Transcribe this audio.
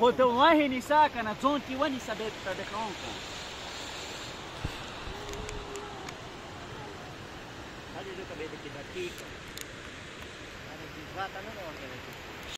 هو تو وين نساء كنا زون كي وين نساء بدكانكم. هذه لو كبدك بدكيك. أنا كيف هذا نور